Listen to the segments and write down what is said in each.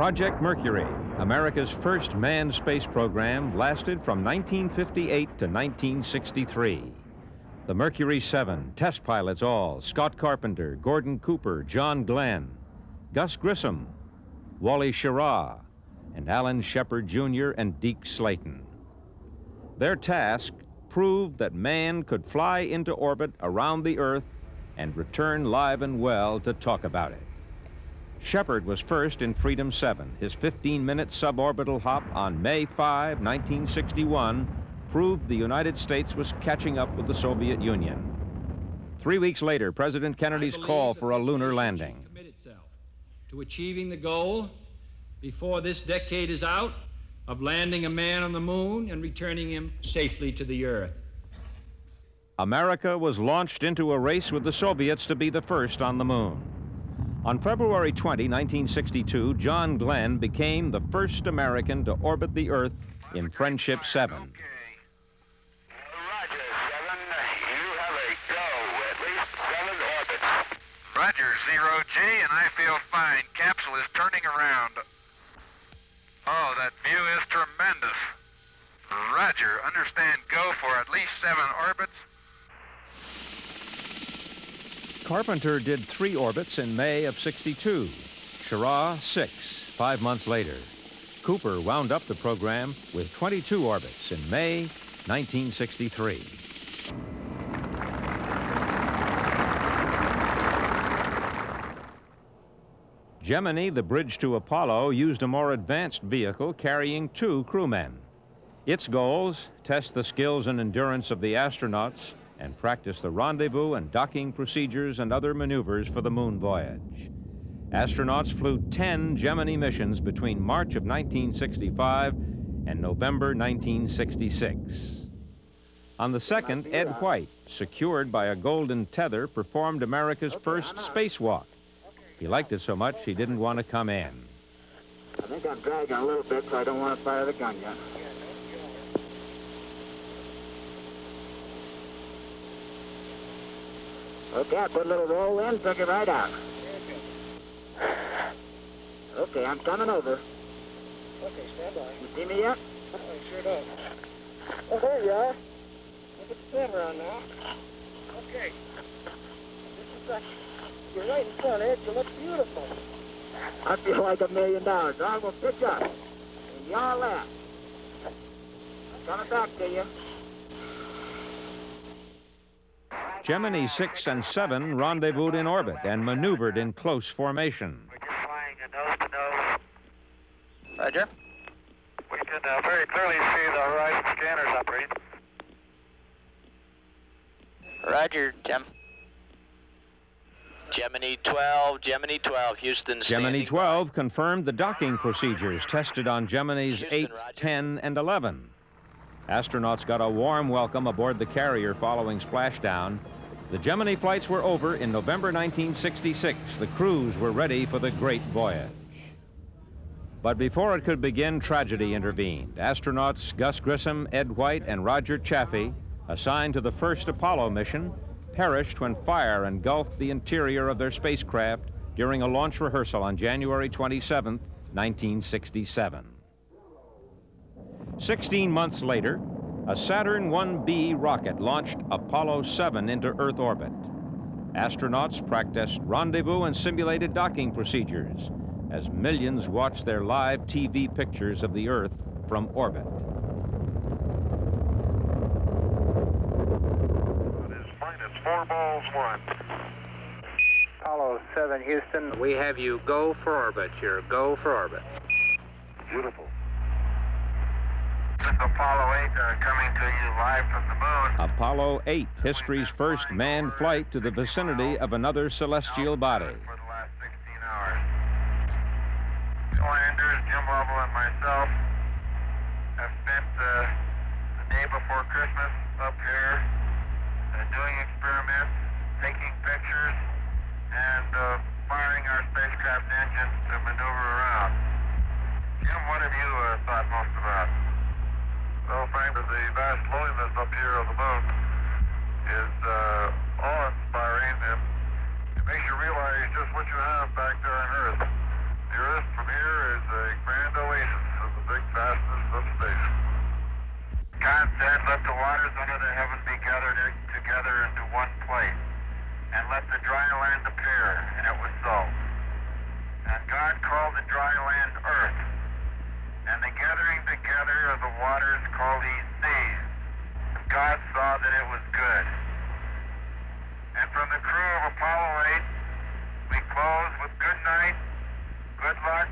Project Mercury, America's first manned space program, lasted from 1958 to 1963. The Mercury 7, test pilots all, Scott Carpenter, Gordon Cooper, John Glenn, Gus Grissom, Wally Schirra, and Alan Shepard, Jr., and Deke Slayton. Their task proved that man could fly into orbit around the Earth and return live and well to talk about it. Shepard was first in Freedom 7. His 15-minute suborbital hop on May 5, 1961, proved the United States was catching up with the Soviet Union. 3 weeks later, President Kennedy's call for a lunar landing. Committed itself to achieving the goal, before this decade is out, of landing a man on the moon and returning him safely to the Earth. America was launched into a race with the Soviets to be the first on the moon. On February 20, 1962, John Glenn became the first American to orbit the Earth in Friendship 7. Okay. Roger 7, you have a go, at least 7 orbits. Roger, 0G, and I feel fine. Capsule is turning around. Oh, that view is tremendous. Roger, understand go for at least 7 orbits. Carpenter did 3 orbits in May of 62, Schirra 6, 5 months later. Cooper wound up the program with 22 orbits in May 1963. Gemini, the bridge to Apollo, used a more advanced vehicle carrying 2 crewmen. Its goals, test the skills and endurance of the astronauts and practice the rendezvous and docking procedures and other maneuvers for the moon voyage. Astronauts flew 10 Gemini missions between March of 1965 and November 1966. On the 2nd, Ed White, secured by a golden tether, performed America's first spacewalk. He liked it so much he didn't want to come in. I think I'm dragging a little bit, so I don't want to fire the gun yet. Okay, put a little roll in, took it right out. Okay, I'm coming over. Okay, stand by. You see me yet? I sure don't. Oh, there you are. Look at the camera on now. Okay. This is like, you're right in front, Ed. You look beautiful. I feel like $1 million. I'm going to pitch up. And y'all laugh. I'm coming back to you. Gemini 6 and 7 rendezvoused in orbit and maneuvered in close formation. We're just flying nose to nose. Roger. We can very clearly see the horizon scanners operating. Roger, Jim. Gemini 12, Gemini 12, Houston. Gemini 12 confirmed the docking procedures tested on Gemini's 8, 10, and 11. Astronauts got a warm welcome aboard the carrier following splashdown. The Gemini flights were over in November 1966. The crews were ready for the great voyage. But before it could begin, tragedy intervened. Astronauts Gus Grissom, Ed White, and Roger Chaffee, assigned to the first Apollo mission, perished when fire engulfed the interior of their spacecraft during a launch rehearsal on January 27, 1967. 16 months later, a Saturn 1B rocket launched Apollo 7 into Earth orbit. Astronauts practiced rendezvous and simulated docking procedures as millions watched their live TV pictures of the Earth from orbit. It is minus 4 balls 1. Apollo 7, Houston. We have you go for orbit. You're go for orbit. Beautiful. Apollo 8 coming to you live from the moon. Apollo 8, history's first manned flight to the vicinity of another celestial body. For the last 16 hours. Bill Anders, Jim Lovell, and myself have spent the day before Christmas up here doing experiments, taking pictures, and firing our spacecraft engines to maneuver around. Jim, what have you thought most about? So, framed as the vast loneliness up here on the moon is awe-inspiring, and it makes you realize just what you have back there on Earth. The Earth from here is a grand oasis of the big vastness of space. God said, let the waters under the heaven be gathered together into one place, and let the dry land appear, and it was so. And God called the dry land Earth, and the gathering together of the waters called he seas. And God saw that it was good. And from the crew of Apollo 8, we close with good night, good luck,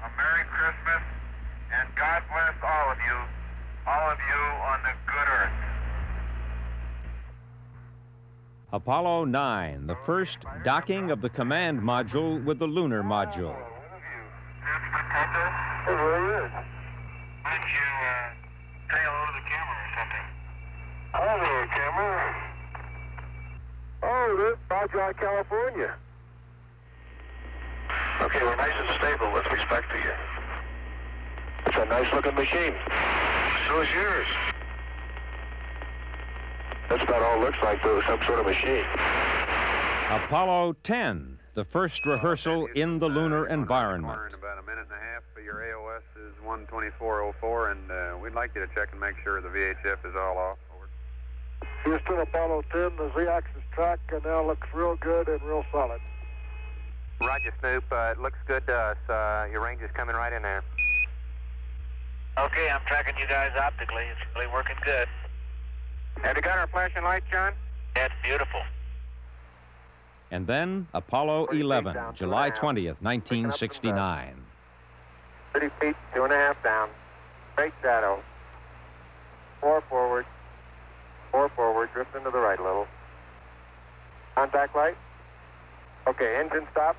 a Merry Christmas, and God bless all of you on the good Earth. Apollo 9, the first docking of the command module with the lunar module. California. Okay, we're nice and stable with respect to you. It's a nice looking machine. So is yours. That's about all it looks like, though, some sort of machine. Apollo 10, the first rehearsal in the lunar environment. In about a minute and a half, your AOS is 124.04, and we'd like you to check and make sure the VHF is all off. Houston, Apollo 10, the Z-axis track now looks real good and real solid. Roger, Snoop. It looks good to us. Your range is coming right in there. Okay, I'm tracking you guys optically. It's really working good. Have you got our flashing lights, John? That's beautiful. And then Apollo 11, July 20th, 1969. 30 feet, 2.5 down. Straight shadow. 4 forward. 4 forward, drift into the right a little. Contact light. Okay, engine stop.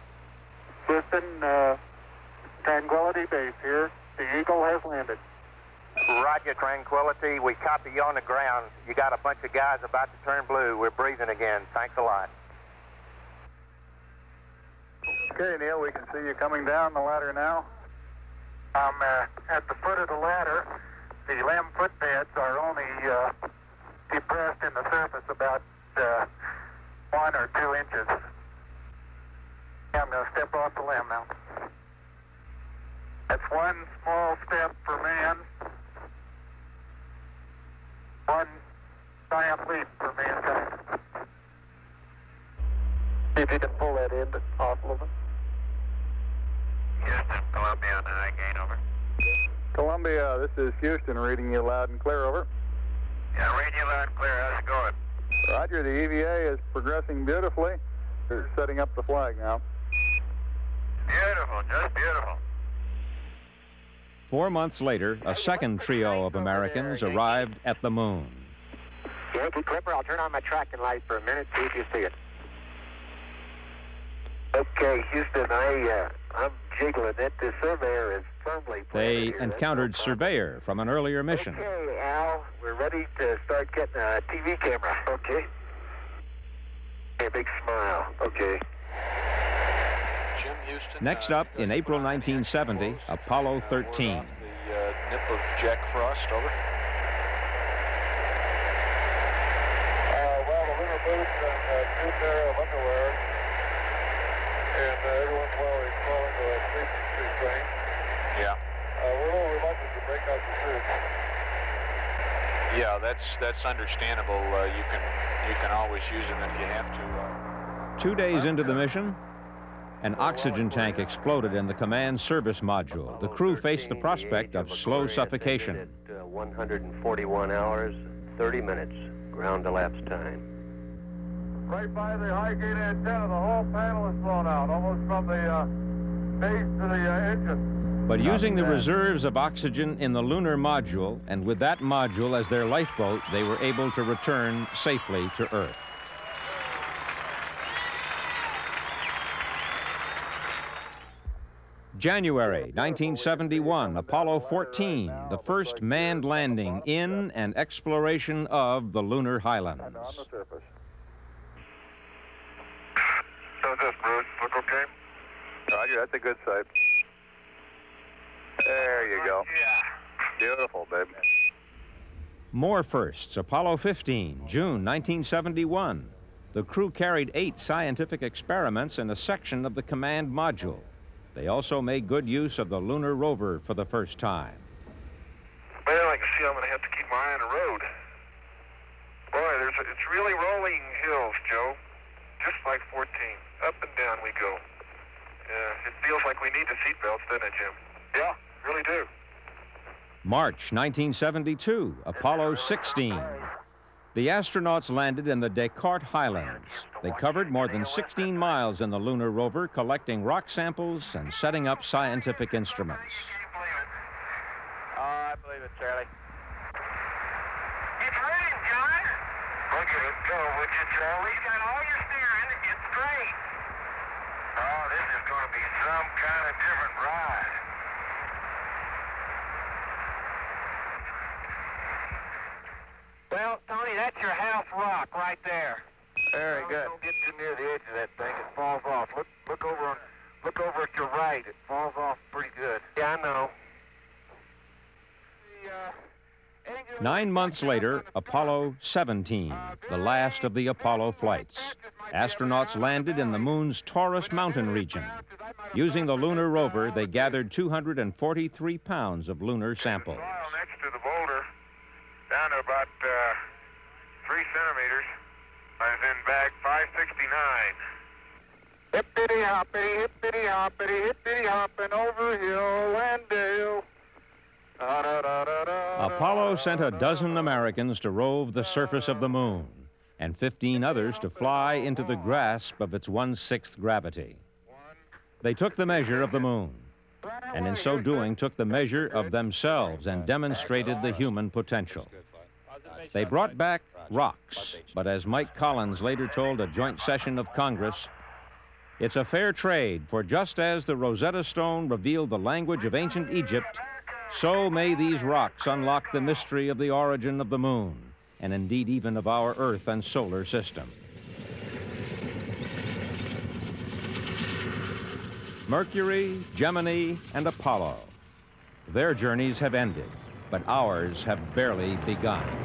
Houston, Tranquility Base here. The Eagle has landed. Roger, Tranquility. We copy you on the ground. You got a bunch of guys about to turn blue. We're breathing again. Thanks a lot. Okay, Neil, we can see you coming down the ladder now. I'm at the foot of the ladder. The limb footbeds are only... depressed in the surface about 1 or 2 inches. I'm going to step off the limb now. That's one small step for man, one giant leap for mankind. See if you can pull that in, but possible of it. Houston, Columbia on the high gain, over. Columbia, this is Houston reading you loud and clear, over. Yeah, radio loud and clear. How's it going? Roger, the EVA is progressing beautifully. They're setting up the flag now. Beautiful, just beautiful. 4 months later, a second trio of Americans arrived at the moon. Yankee Clipper, I'll turn on my tracking light for a minute, see if you see it. Okay, Houston, I'm jiggling it. The Surveyor is firmly... They encountered Surveyor from an earlier mission. Okay, Al, we're ready to start getting a TV camera. Okay. A big smile. Okay. Jim Houston. Next up, in April 1970, Apollo 13. The nip of Jack Frost, over. Well, the lunar boots and two pair of underwear. And everyone's always calling the safety thing. Yeah. We're all reluctant to break out the suits. Yeah, that's understandable. You can always use them if you have to. 2 days into the mission, an oxygen tank exploded in the command service module. The crew faced the prospect of slow suffocation. 141 hours, 30 minutes, ground elapsed time. Right by the high gate antenna, the whole panel is blown out, almost from the base to the engine. But using the reserves of oxygen in the lunar module, and with that module as their lifeboat, they were able to return safely to Earth. January 1971, Apollo 14, the first manned landing in and exploration of the lunar highlands. How's this, Bruce? Look okay? Roger, that's a good sight. There you go. Beautiful, baby. More firsts. Apollo 15, June 1971. The crew carried 8 scientific experiments in a section of the command module. They also made good use of the lunar rover for the first time. Well, I can see I'm going to have to keep my eye on the road. Boy, it's really rolling hills, Joe. Just like 14. Up and down we go. It feels like we need the seatbelts, doesn't it, Jim? Yeah, really do. March 1972, Apollo 16. The astronauts landed in the Descartes Highlands. They covered more than 16 miles in the lunar rover, collecting rock samples and setting up scientific instruments. Oh, I believe it, Charlie. It's raining, John. Look at it go, would you, Charlie? You got all your steering. It's great. Oh, this is going to be some kind of different ride. Well, Tony, that's your half rock right there. Very good. Don't get too near the edge of that thing. It falls off. Look over at your right. It falls off pretty good. Yeah, I know. 9 months later, Apollo 17, the last of the Apollo flights. Astronauts landed in the moon's Taurus Mountain region. Using the lunar rover, they gathered 243 pounds of lunar samples. Next to the boulder, down to about 3 centimeters. I was in bag 569. Hippity hoppity, hippity hoppin' over hill and dale. Apollo sent a dozen Americans to rove the surface of the moon and 15 others to fly into the grasp of its 1/6 gravity. They took the measure of the moon, and in so doing took the measure of themselves and demonstrated the human potential. They brought back rocks, but as Mike Collins later told a joint session of Congress, it's a fair trade, for just as the Rosetta Stone revealed the language of ancient Egypt, so may these rocks unlock the mystery of the origin of the moon, and indeed even of our Earth and solar system. Mercury, Gemini, and Apollo. Their journeys have ended, but ours have barely begun.